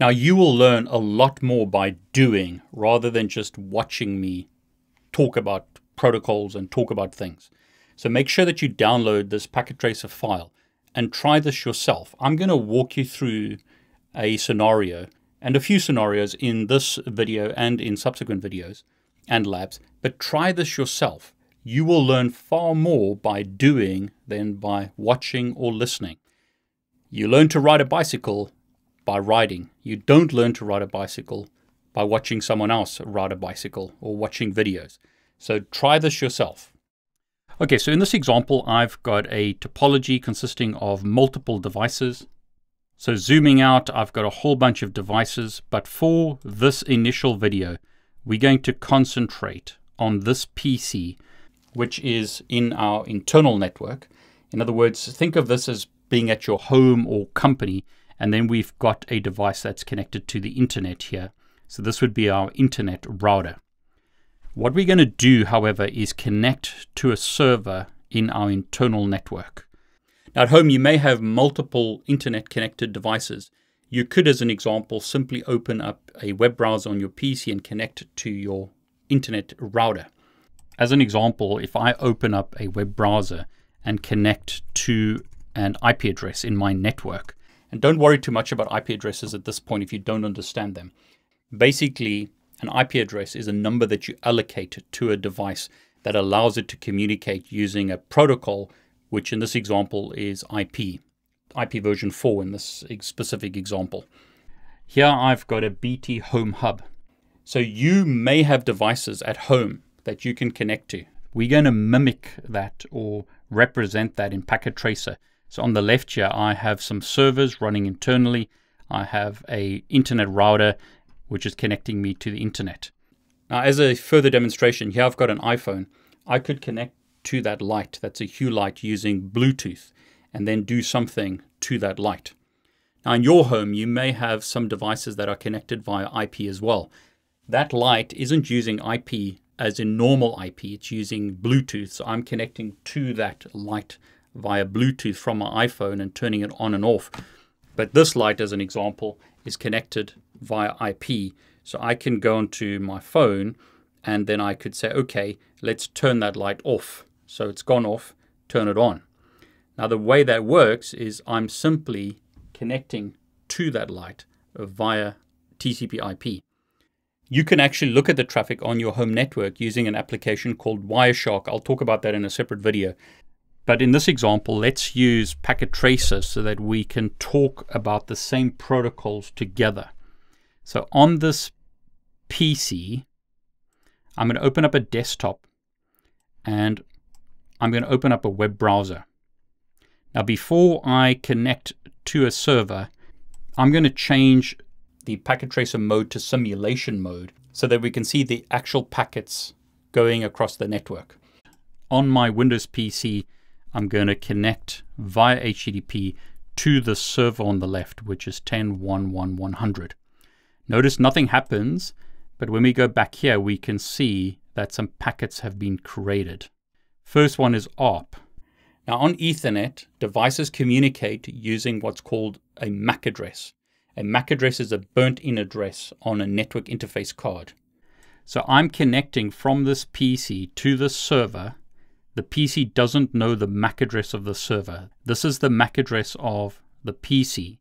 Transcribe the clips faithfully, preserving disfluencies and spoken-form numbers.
Now you will learn a lot more by doing rather than just watching me talk about protocols and talk about things. So make sure that you download this Packet Tracer file and try this yourself. I'm going to walk you through a scenario and a few scenarios in this video and in subsequent videos and labs, but try this yourself. You will learn far more by doing than by watching or listening. You learn to ride a bicycle by riding. You don't learn to ride a bicycle by watching someone else ride a bicycle or watching videos. So try this yourself. Okay, so in this example, I've got a topology consisting of multiple devices. So zooming out, I've got a whole bunch of devices, but for this initial video, we're going to concentrate on this P C, which is in our internal network. In other words, think of this as being at your home or company, and then we've got a device that's connected to the internet here. So this would be our internet router. What we're going to do, however, is connect to a server in our internal network. Now at home, you may have multiple internet connected devices. You could, as an example, simply open up a web browser on your P C and connect to your internet router. As an example, if I open up a web browser and connect to an I P address in my network, and don't worry too much about I P addresses at this point if you don't understand them. Basically, an I P address is a number that you allocate to a device that allows it to communicate using a protocol, which in this example is I P, I P version four in this specific example. Here I've got a B T Home Hub. So you may have devices at home that you can connect to. We're going to mimic that or represent that in Packet Tracer. So on the left here, I have some servers running internally. I have an internet router which is connecting me to the internet. Now, as a further demonstration, here I've got an iPhone. I could connect to that light, that's a Hue light, using Bluetooth, and then do something to that light. Now, in your home, you may have some devices that are connected via I P as well. That light isn't using I P as in normal I P, it's using Bluetooth, so I'm connecting to that light via Bluetooth from my iPhone and turning it on and off. But this light, as an example, is connected via I P. So I can go onto my phone and then I could say, okay, let's turn that light off. So it's gone off, turn it on. Now the way that works is I'm simply connecting to that light via T C P I P. You can actually look at the traffic on your home network using an application called Wireshark. I'll talk about that in a separate video. But in this example, let's use Packet Tracer so that we can talk about the same protocols together. So on this P C, I'm going to open up a desktop and I'm going to open up a web browser. Now, before I connect to a server, I'm going to change the Packet Tracer mode to simulation mode so that we can see the actual packets going across the network. On my Windows P C, I'm going to connect via H T T P to the server on the left, which is ten dot one dot one dot one hundred. Notice nothing happens, but when we go back here, we can see that some packets have been created. First one is A R P. Now on Ethernet, devices communicate using what's called a M A C address. A M A C address is a burnt-in address on a network interface card. So I'm connecting from this P C to this server. The P C doesn't know the M A C address of the server. This is the M A C address of the P C.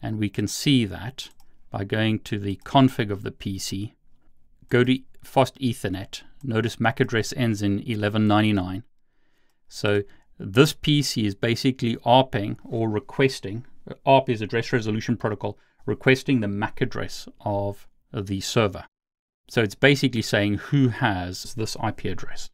And we can see that by going to the config of the P C, go to fast Ethernet. Notice M A C address ends in eleven ninety-nine. So this P C is basically ARPing or requesting, A R P is Address Resolution Protocol, requesting the M A C address of the server. So it's basically saying who has this I P address.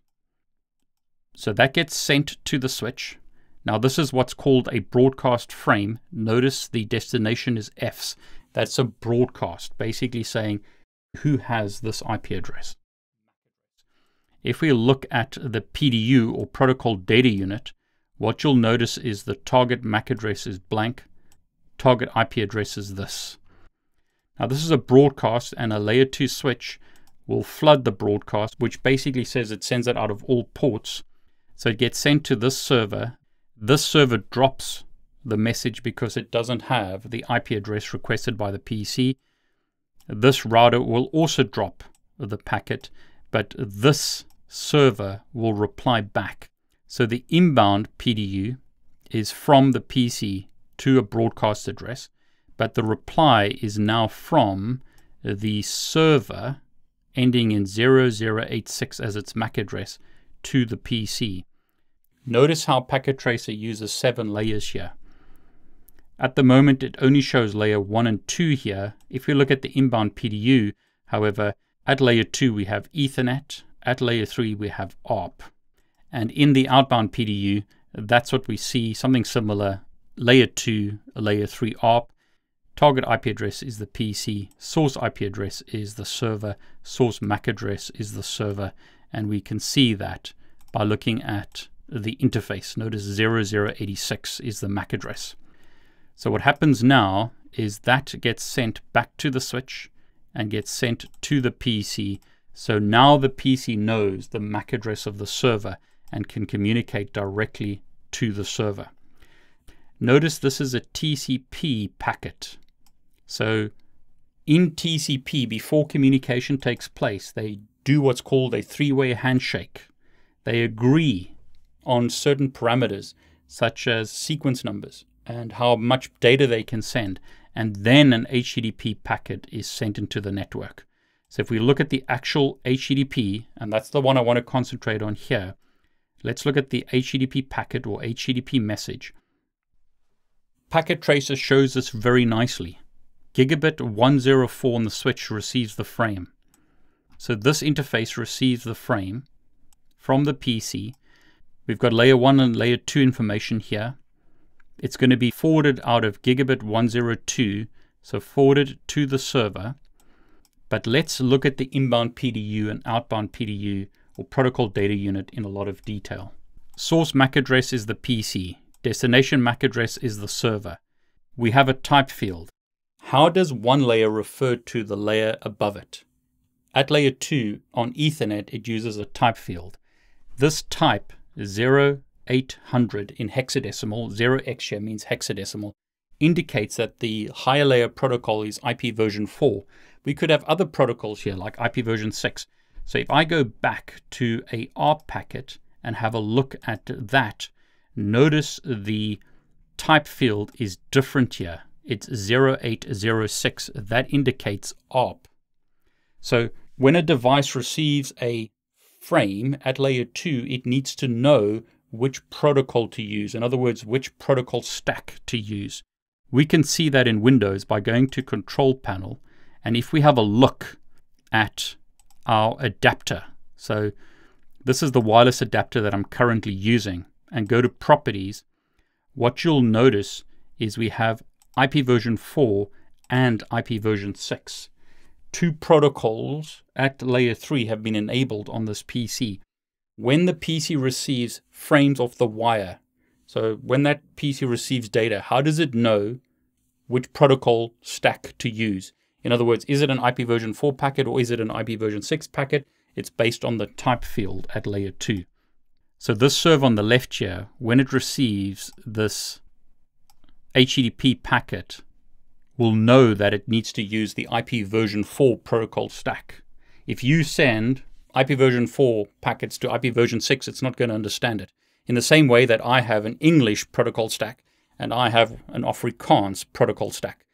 So that gets sent to the switch. Now this is what's called a broadcast frame. Notice the destination is F's. That's a broadcast, basically saying who has this I P address. If we look at the P D U or Protocol Data Unit, what you'll notice is the target M A C address is blank, target I P address is this. Now this is a broadcast, and a layer two switch will flood the broadcast, which basically says it sends it out of all ports. So it gets sent to this server. This server drops the message because it doesn't have the I P address requested by the P C. This router will also drop the packet, but this server will reply back. So the inbound P D U is from the P C to a broadcast address, but the reply is now from the server ending in zero zero eight six as its M A C address to the P C. Notice how Packet Tracer uses seven layers here. At the moment, it only shows layer one and two here. If you look at the inbound P D U, however, at layer two, we have Ethernet. At layer three, we have A R P. And in the outbound P D U, that's what we see, something similar, layer two, layer three A R P. Target I P address is the P C, source I P address is the server, source M A C address is the server, and we can see that by looking at the interface. Notice zero zero eight six is the M A C address. So what happens now is that gets sent back to the switch and gets sent to the P C. So now the P C knows the M A C address of the server and can communicate directly to the server. Notice this is a T C P packet. So in T C P, before communication takes place, they do what's called a three-way handshake. They agree on certain parameters, such as sequence numbers and how much data they can send. And then an H T T P packet is sent into the network. So if we look at the actual H T T P, and that's the one I want to concentrate on here, let's look at the H T T P packet or H T T P message. Packet Tracer shows this very nicely. Gigabit one zero four on the switch receives the frame. So this interface receives the frame from the P C. We've got layer one and layer two information here. It's going to be forwarded out of gigabit one zero two, so forwarded to the server. But let's look at the inbound P D U and outbound P D U or protocol data unit in a lot of detail. Source M A C address is the P C. Destination M A C address is the server. We have a type field. How does one layer refer to the layer above it? At layer two on Ethernet, it uses a type field. This type zero eight hundred in hexadecimal, zero x here means hexadecimal, indicates that the higher layer protocol is I P version four. We could have other protocols here like I P version six. So if I go back to a A R P packet and have a look at that, notice the type field is different here. It's zero eight zero six. That indicates A R P. So when a device receives a frame at layer two, it needs to know which protocol to use. In other words, which protocol stack to use. We can see that in Windows by going to Control Panel. And if we have a look at our adapter, so this is the wireless adapter that I'm currently using, and go to Properties, what you'll notice is we have I P version four and I P version six. Two protocols at layer three have been enabled on this P C. When the P C receives frames off the wire, so when that P C receives data, how does it know which protocol stack to use? In other words, is it an I P version four packet or is it an I P version six packet? It's based on the type field at layer two. So this server on the left here, when it receives this H T T P packet, will know that it needs to use the I P version four protocol stack. If you send I P version four packets to I P version six, it's not going to understand it. In the same way that I have an English protocol stack and I have an Afrikaans protocol stack.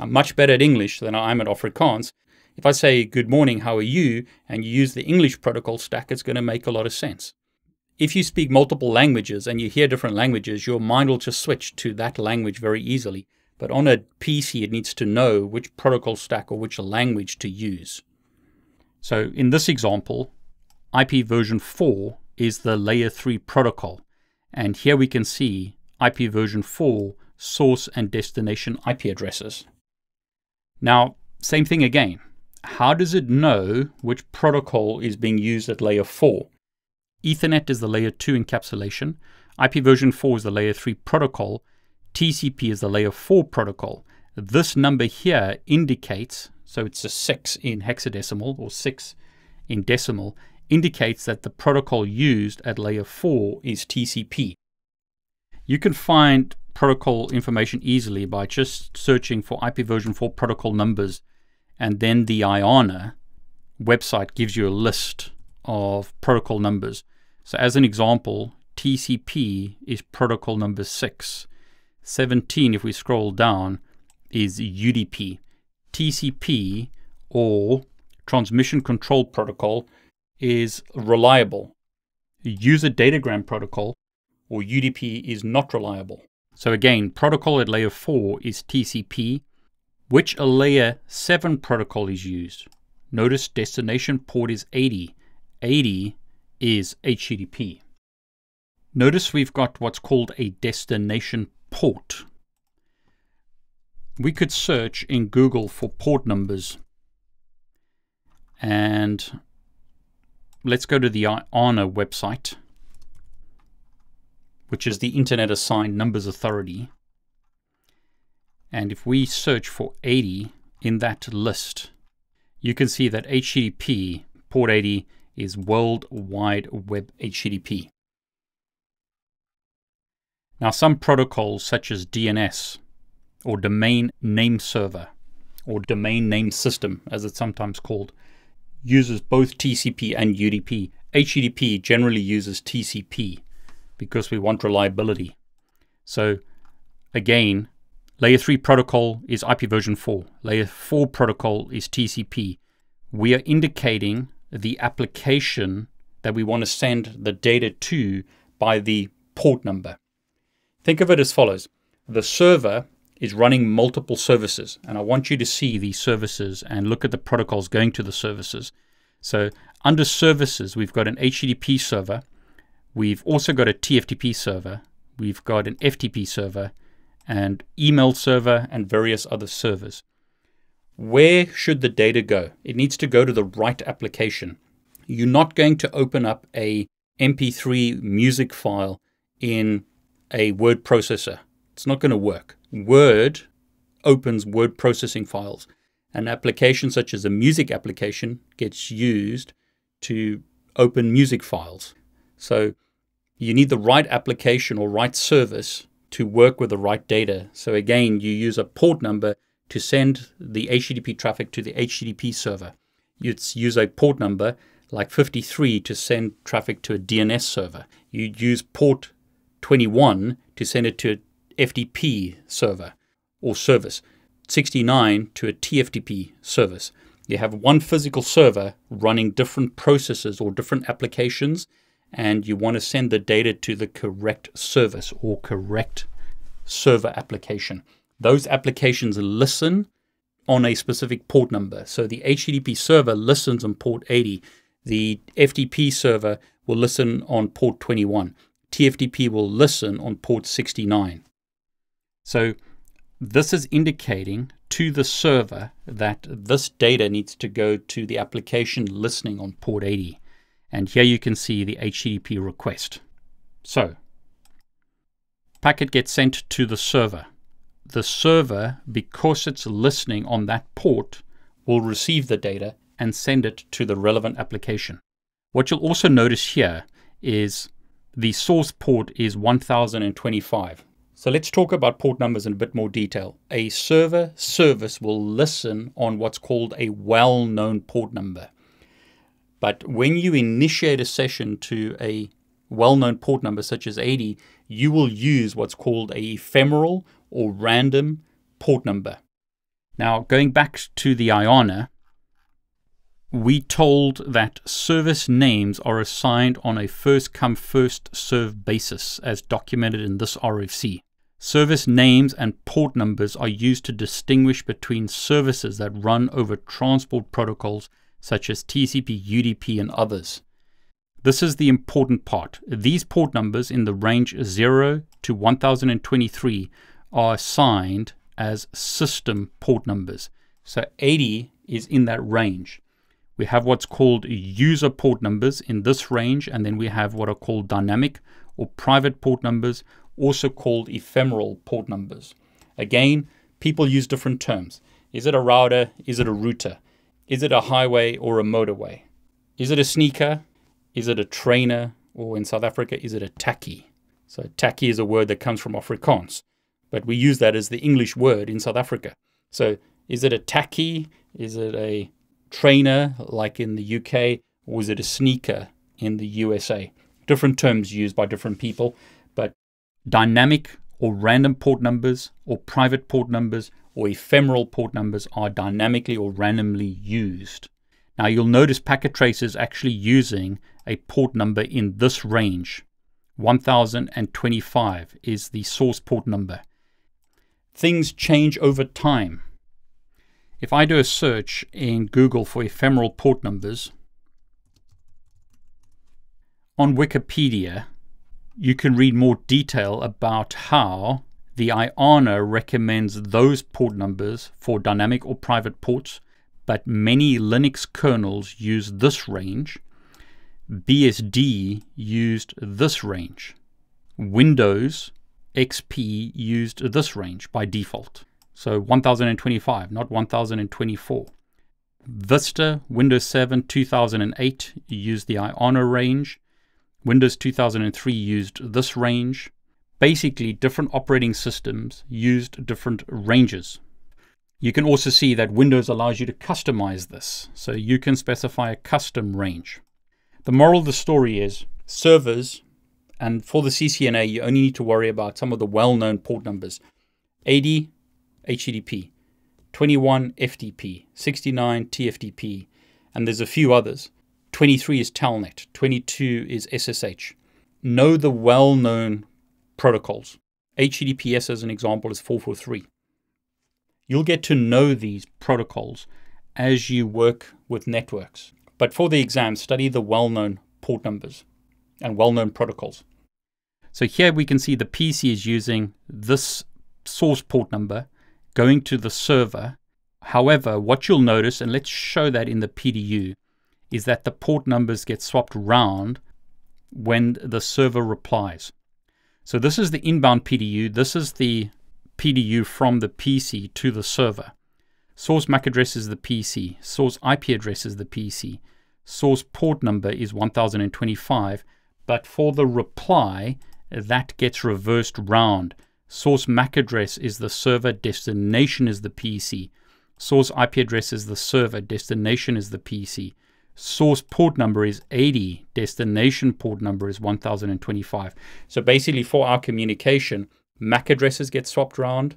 I'm much better at English than I am at Afrikaans. If I say, good morning, how are you, and you use the English protocol stack, it's going to make a lot of sense. If you speak multiple languages and you hear different languages, your mind will just switch to that language very easily. But on a P C, it needs to know which protocol stack or which language to use. So in this example, I P version four is the layer three protocol. And here we can see I P version four source and destination I P addresses. Now, same thing again. How does it know which protocol is being used at layer four? Ethernet is the layer two encapsulation. I P version four is the layer three protocol. T C P is the layer four protocol. This number here indicates, so it's a six in hexadecimal or six in decimal, indicates that the protocol used at layer four is T C P. You can find protocol information easily by just searching for I P version four protocol numbers, and then the I A N A website gives you a list of protocol numbers. So as an example, T C P is protocol number six. seventeen, if we scroll down, is U D P. T C P, or Transmission Control Protocol, is reliable. User Datagram Protocol, or U D P, is not reliable. So again, protocol at layer four is T C P, which a layer seven protocol is used. Notice destination port is eighty. eighty is H T T P. Notice we've got what's called a destination port. We could search in Google for port numbers. And let's go to the I A N A website, which is the Internet Assigned Numbers Authority. And if we search for eighty in that list, you can see that H T T P port eighty is World Wide Web H T T P. Now, some protocols such as D N S, or Domain Name Server, or Domain Name System, as it's sometimes called, uses both T C P and U D P. H T T P generally uses T C P because we want reliability. So again, layer three protocol is I P version four. Layer four protocol is T C P. We are indicating the application that we want to send the data to by the port number. Think of it as follows. The server is running multiple services, and I want you to see these services and look at the protocols going to the services. So under services, we've got an H T T P server. We've also got a T F T P server. We've got an F T P server and email server and various other servers. Where should the data go? It needs to go to the right application. You're not going to open up a M P three music file in a word processor. It's not going to work. Word opens word processing files. An application such as a music application gets used to open music files. So you need the right application or right service to work with the right data. So again, you use a port number to send the H T T P traffic to the H T T P server. You use a port number like fifty-three to send traffic to a D N S server. You use port twenty-one to send it to a F T P server or service, sixty-nine to a T F T P service. You have one physical server running different processes or different applications, and you want to send the data to the correct service or correct server application. Those applications listen on a specific port number. So the H T T P server listens on port eighty. The F T P server will listen on port twenty-one. T F T P will listen on port sixty-nine. So this is indicating to the server that this data needs to go to the application listening on port eighty. And here you can see the H T T P request. So packet gets sent to the server. The server, because it's listening on that port, will receive the data and send it to the relevant application. What you'll also notice here is the source port is one thousand twenty-five. So let's talk about port numbers in a bit more detail. A server service will listen on what's called a well-known port number. But when you initiate a session to a well-known port number such as eighty, you will use what's called a ephemeral or random port number. Now, going back to the I A N A, we told that service names are assigned on a first-come, first-served basis, as documented in this R F C. Service names and port numbers are used to distinguish between services that run over transport protocols such as T C P, U D P, and others. This is the important part. These port numbers in the range zero to one thousand twenty-three are assigned as system port numbers. So eighty is in that range. We have what's called user port numbers in this range, and then we have what are called dynamic or private port numbers, also called ephemeral port numbers. Again, people use different terms. Is it a router? Is it a router? Is it a highway or a motorway? Is it a sneaker? Is it a trainer? Or in South Africa, is it a taxi? So taxi is a word that comes from Afrikaans. but we use that as the English word in South Africa. So is it a tacky? Is it a trainer like in the U K? Or is it a sneaker in the U S A? Different terms used by different people, but dynamic or random port numbers or private port numbers or ephemeral port numbers are dynamically or randomly used. Now you'll notice Packet Tracer is actually using a port number in this range. one thousand twenty-five is the source port number. Things change over time. If I do a search in Google for ephemeral port numbers, on Wikipedia, you can read more detail about how the I A N A recommends those port numbers for dynamic or private ports, but many Linux kernels use this range. B S D used this range. Windows X P used this range by default. So one thousand twenty-five, not one thousand twenty-four. Vista, Windows seven, two thousand eight used the I A N A range. Windows two thousand three used this range. Basically, different operating systems used different ranges. You can also see that Windows allows you to customize this, so you can specify a custom range. The moral of the story is servers, and for the C C N A, you only need to worry about some of the well-known port numbers. eighty, H T T P, twenty-one, F T P, sixty-nine, T F T P, and there's a few others. twenty-three is Telnet, twenty-two is S S H. Know the well-known protocols. H T T P S, as an example, is four four three. You'll get to know these protocols as you work with networks. But for the exam, study the well-known port numbers and well-known protocols. So here we can see the P C is using this source port number going to the server. However, what you'll notice, and let's show that in the P D U, is that the port numbers get swapped round when the server replies. So this is the inbound P D U. This is the P D U from the P C to the server. Source M A C address is the P C. Source I P address is the P C. Source port number is one thousand twenty-five, but for the reply, that gets reversed round. Source M A C address is the server, destination is the P C. Source I P address is the server, destination is the P C. Source port number is eighty, destination port number is one thousand twenty-five. So basically for our communication, M A C addresses get swapped around,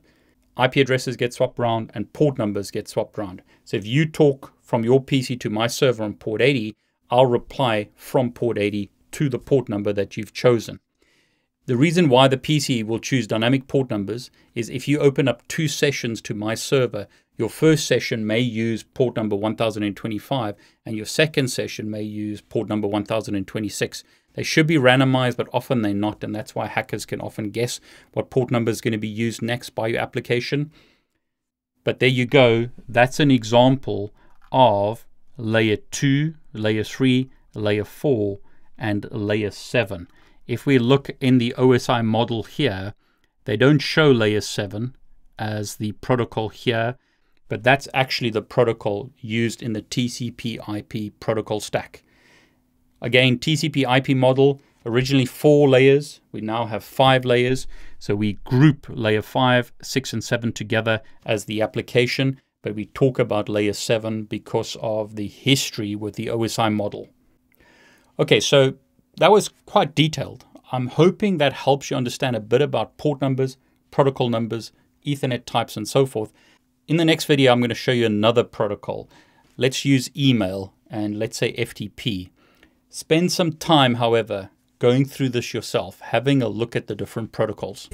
I P addresses get swapped around, and port numbers get swapped around. So if you talk from your P C to my server on port eighty, I'll reply from port eighty to the port number that you've chosen. The reason why the P C will choose dynamic port numbers is if you open up two sessions to my server, your first session may use port number one thousand twenty-five and your second session may use port number one thousand twenty-six. They should be randomized, but often they're not, and that's why hackers can often guess what port number is going to be used next by your application. But there you go. That's an example of layer two, layer three, layer four, and layer seven. If we look in the O S I model here, they don't show layer seven as the protocol here, but that's actually the protocol used in the T C P I P protocol stack. Again, T C P I P model, originally four layers. We now have five layers. So we group layer five, six, and seven together as the application, but we talk about layer seven because of the history with the O S I model. Okay, so that was quite detailed. I'm hoping that helps you understand a bit about port numbers, protocol numbers, Ethernet types, and so forth. In the next video, I'm going to show you another protocol. Let's use email and let's say F T P. Spend some time, however, going through this yourself, having a look at the different protocols.